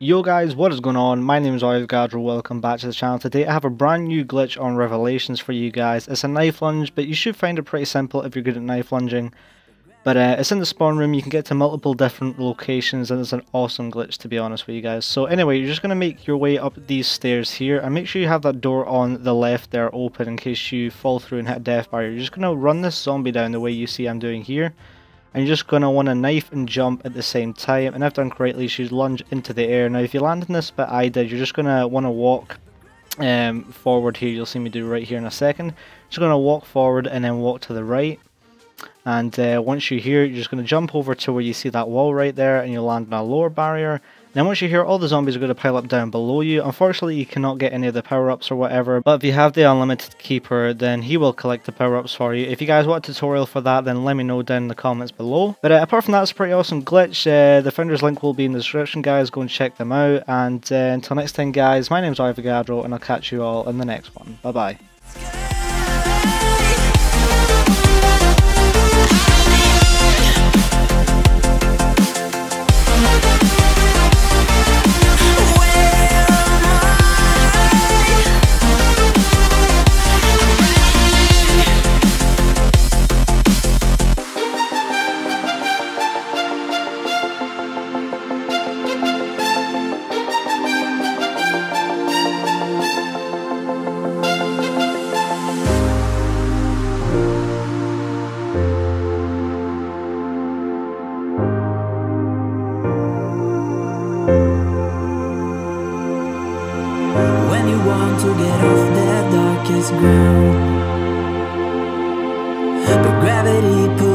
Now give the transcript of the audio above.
Yo guys, what is going on? My name is OiAvogadro, welcome back to the channel. Today I have a brand new glitch on Revelations for you guys. It's a knife lunge, but you should find it pretty simple if you're good at knife lunging. But it's in the spawn room, you can get to multiple different locations, and it's an awesome glitch to be honest with you guys. So anyway, you're just going to make your way up these stairs here, and make sure you have that door on the left there open in case you fall through and hit a death bar. You're just going to run this zombie down the way you see I'm doing here. And you're just going to want to knife and jump at the same time, and if done correctly you should lunge into the air. Now if you land in this bit I did, you're just going to want to walk forward here, you'll see me do right here in a second. Just going to walk forward and then walk to the right, and once you're here you're just going to jump over to where you see that wall right there and you'll land in a lower barrier. And then once you're here all the zombies are going to pile up down below you. Unfortunately you cannot get any of the power-ups or whatever, but if you have the unlimited keeper then he will collect the power-ups for you. If you guys want a tutorial for that then let me know down in the comments below. But apart from that, it's a pretty awesome glitch. The founder's link will be in the description guys, go and check them out. And until next time guys, my name's OiAvogadro and I'll catch you all in the next one. Bye bye. Want to get off the darkest ground, but gravity